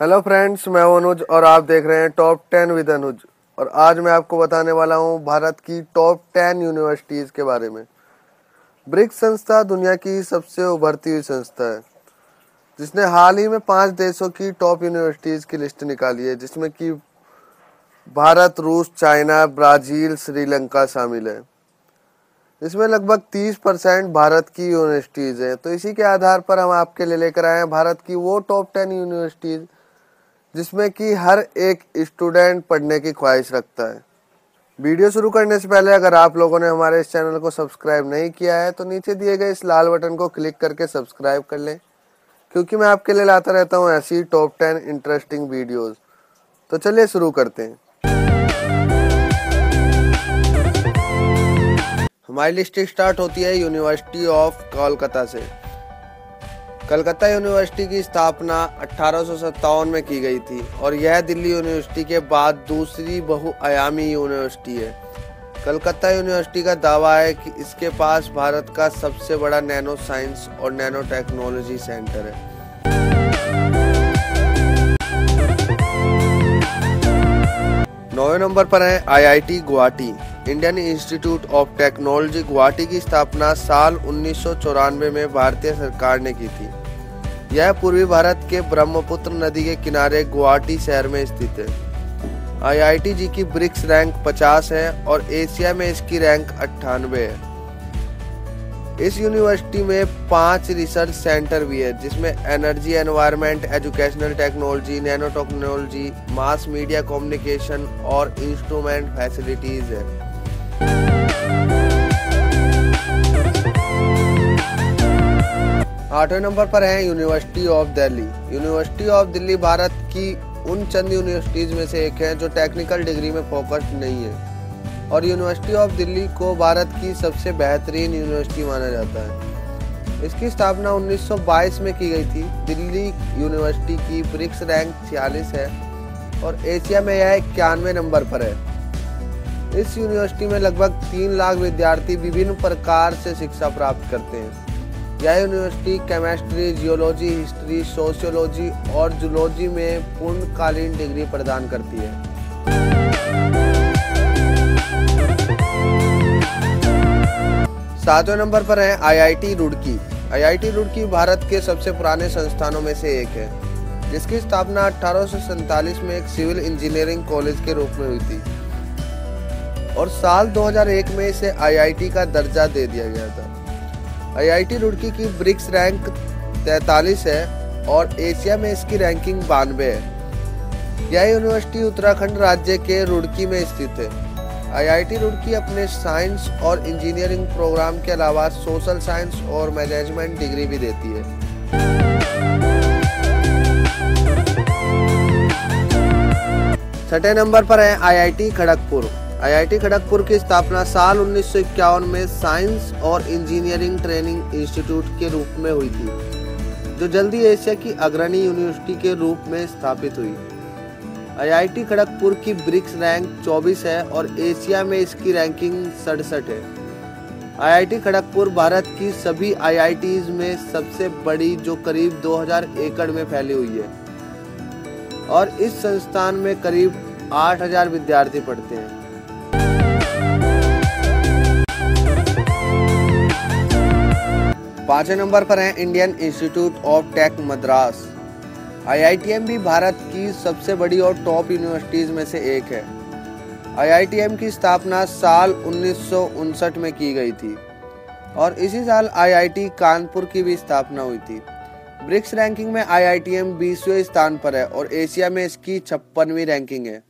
Hello friends, मैं हूं अनुज और आप देख रहे हैं टॉप 10 विद अनुज। और आज मैं आपको बताने वाला हूं भारत की टॉप 10 यूनिवर्सिटीज़ के बारे में। ब्रिक्स संस्था दुनिया की सबसे उभरती हुई संस्था है जिसने हाल ही में 5 देशों की टॉप यूनिवर्सिटीज़ की लिस्ट निकाली है, जिसमें कि भारत, रूस, चाइना, ब्राज़ील, श्रीलंका शामिल है। इसमें लगभग 30% भारत की यूनिवर्सिटीज़ हैं। तो इसी के आधार पर हम आपके लिए लेकर आए हैं भारत की वो टॉप 10 यूनिवर्सिटीज़ जिसमें कि हर एक स्टूडेंट पढ़ने की ख्वाहिश रखता है। वीडियो शुरू करने से पहले अगर आप लोगों ने हमारे इस चैनल को सब्सक्राइब नहीं किया है तो नीचे दिए गए इस लाल बटन को क्लिक करके सब्सक्राइब कर लें, क्योंकि मैं आपके लिए लाता रहता हूँ ऐसी टॉप 10 इंटरेस्टिंग वीडियोज़। तो चलिए शुरू करते हैं। हमारी लिस्ट स्टार्ट होती है यूनिवर्सिटी ऑफ कोलकाता से। कलकत्ता यूनिवर्सिटी की स्थापना 1857 में की गई थी और यह दिल्ली यूनिवर्सिटी के बाद दूसरी बहुआयामी यूनिवर्सिटी है। कलकत्ता यूनिवर्सिटी का दावा है कि इसके पास भारत का सबसे बड़ा नैनो साइंस और नैनो टेक्नोलॉजी सेंटर है। नौवें नंबर पर है IIT Guwahati. Indian institute of technology Guwahati की स्थापना साल 1994 में भारतीय सरकार ने की थी। यह पूर्वी भारत के ब्रह्मपुत्र नदी के किनारे गुवाहाटी शहर में स्थित है। आईआईटी जी की ब्रिक्स रैंक 50 है और एशिया में इसकी रैंक 98 है। इस यूनिवर्सिटी में 5 रिसर्च सेंटर भी है, जिसमें energy, environment, educational technology, nano technology, mass media communication और इंस्ट्रूमेंट फैसिलिटीज है। आठवें नंबर पर है university of Delhi. University of Delhi Bharat की उन चंद यूनिवर्सिटीज में से एक है जो टेक्निकल डिग्री में फोकस्ड नहीं है और यूनिवर्सिटी ऑफ दिल्ली को भारत की सबसे बेहतरीन यूनिवर्सिटी माना जाता है। इसकी स्थापना 1922 में की गई थी। दिल्ली यूनिवर्सिटी की ब्रिक्स रैंक 46 है और एशिया में यह 91 नंबर पर है। इस यूनिवर्सिटी में लगभग 3 लाख विद्यार्थी विभिन्न प्रकार से शिक्षा प्राप्त करते हैं। यह university chemistry, geology, history, sociology और जूलॉजी में पूर्णकालीन डिग्री प्रदान करती है। सातवें नंबर पर है आईआईटी रुड़की। आईआईटी रुड़की भारत के सबसे पुराने संस्थानों में से एक है, जिसकी स्थापना 1847 में एक सिविल इंजीनियरिंग कॉलेज के रूप में हुई थी और साल 2001 में इसे आईआईटी का दर्जा दे दिया गया था। आईआईटी रुड़की की ब्रिक्स रैंक 43 है और एशिया में इसकी रैंकिंग 92 है। यह यूनिवर्सिटी उत्तराखंड राज्य के रुड़की में स्थित है। आईआईटी रुड़की अपने साइंस और इंजीनियरिंग प्रोग्राम के अलावा सोशल साइंस और मैनेजमेंट डिग्री भी देती है। छठे नंबर पर है आईआईटी खड़गपुर। आईआईटी खड़गपुर की स्थापना साल 1951 में साइंस और इंजीनियरिंग ट्रेनिंग इंस्टीट्यूट के रूप में हुई थी, जो जल्दी एशिया की अग्रणी यूनिवर्सिटी के रूप में स्थापित हुई। आईआईटी खड़गपुर की ब्रिक्स रैंक 24 है और एशिया में इसकी रैंकिंग 67 है। आईआईटी खड़गपुर भारत की सभी आईआईटीज़ में सबसे बड़ी, जो करीब 2000 एकड़ में फैली हुई है और इस संस्थान में करीब 8000 विद्यार्थी पढ़ते हैं। पाँचवें नंबर पर है Indian institute of take Madras. IITM भी भारत की सबसे बड़ी और टॉप यूनिवर्सिटीज़ में से एक है। आईआईटीएम की स्थापना साल 1959 में की गई थी और इसी साल आईआईटी कानपुर की भी स्थापना हुई थी। ब्रिक्स रैंकिंग में आईआईटीएम 20वें स्थान पर है और एशिया में इसकी 56वीं रैंकिंग है।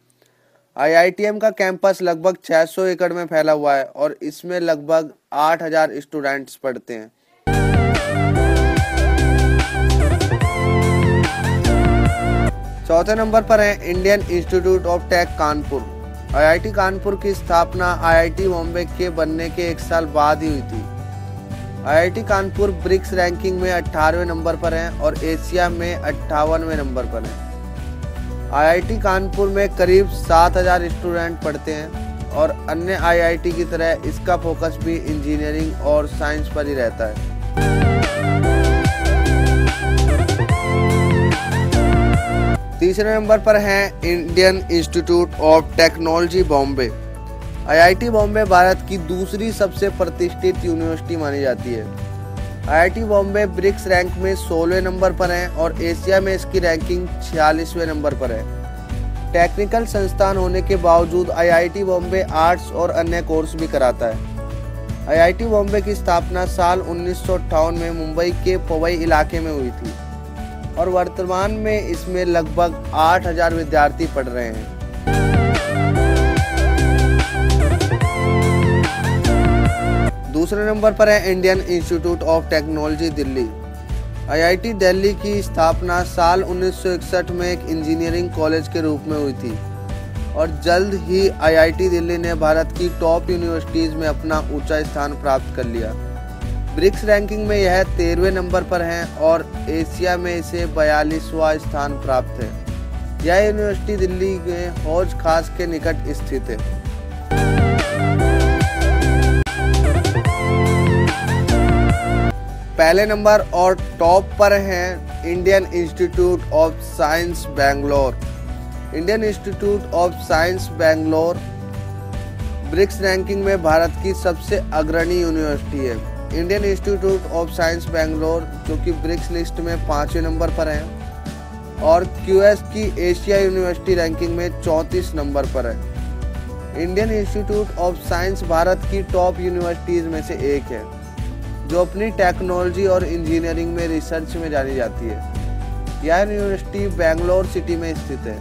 आईआईटीएम का कैंपस लगभग 600 एकड़ में फैला हुआ है और इसमें लगभग 8000 स्टूडेंट्स पढ़ते हैं। चौथे नंबर पर है Indian institute of take Kanpur. IIT Kanpur की स्थापना आईआईटी बॉम्बे के बनने के 1 साल बाद ही हुई थी। आईआईटी कानपुर ब्रिक्स रैंकिंग में 18वें नंबर पर है और एशिया में 58वें नंबर पर है। आईआईटी कानपुर में करीब 7000 स्टूडेंट पढ़ते हैं और अन्य आईआईटी की तरह इसका फोकस भी इंजीनियरिंग और साइंस पर ही रहता है। तीसरे नंबर पर हैं Indian institute of technology Bombay. IIT Bombay Bharat की दूसरी सबसे प्रतिष्ठित यूनिवर्सिटी मानी जाती है। आईआईटी बॉम्बे ब्रिक्स रैंक में 16वें नंबर पर है और एशिया में इसकी रैंकिंग 46वें नंबर पर है। टेक्निकल संस्थान होने के बावजूद आईआईटी बॉम्बे आर्ट्स और अन्य कोर्स भी कराता है। आईआईटी बॉम्बे की स्थापना साल 1958 में मुंबई के पवई इलाके में हुई थी और वर्तमान में इसमें लगभग 8000 विद्यार्थी पढ़ रहे हैं। दूसरे नंबर पर है Indian institute of technology Delhi. IIT Delhi की स्थापना साल 1961 में एक इंजीनियरिंग कॉलेज के रूप में हुई थी और जल्द ही आईआईटी दिल्ली ने भारत की टॉप यूनिवर्सिटीज़ में अपना ऊंचा स्थान प्राप्त कर लिया। ब्रिक्स रैंकिंग में यह 13वें नंबर पर है और एशिया में इसे 42वां स्थान प्राप्त है। यह यूनिवर्सिटी दिल्ली में हौज खास के निकट स्थित है। पहले नंबर और टॉप पर हैं Indian institute of science Bangalore. Indian institute of science Bangalore BRICS ranking में भारत की सबसे अग्रणी यूनिवर्सिटी है। Indian institute of science Bangalore जो कि ब्रिक्स लिस्ट में 5वें नंबर पर है और QS की एशिया यूनिवर्सिटी रैंकिंग में 34 नंबर पर है। Indian institute of science Bharat की टॉप यूनिवर्सिटीज़ में से एक है जो अपनी टेक्नोलॉजी और इंजीनियरिंग में रिसर्च में जानी जाती है। यह यूनिवर्सिटी बेंगलोर सिटी में स्थित है।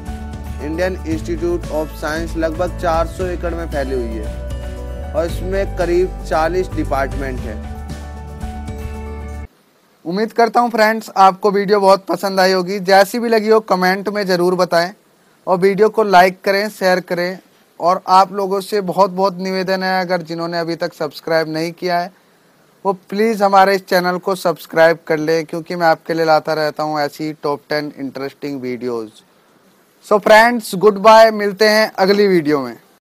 इंडियन इंस्टीट्यूट ऑफ साइंस लगभग 400 एकड़ में फैली हुई है और इसमें करीब 40 डिपार्टमेंट हैं। उम्मीद करता हूं फ्रेंड्स आपको वीडियो बहुत पसंद आई होगी। जैसी भी लगी हो कमेंट में ज़रूर बताएं और वीडियो को लाइक करें, शेयर करें। और आप लोगों से बहुत बहुत निवेदन है, अगर जिन्होंने अभी तक सब्सक्राइब नहीं किया है वो प्लीज़ हमारे इस चैनल को सब्सक्राइब कर लें, क्योंकि मैं आपके लिए लाता रहता हूँ ऐसी top 10 interesting videos. So friends good bye, मिलते हैं अगली वीडियो में।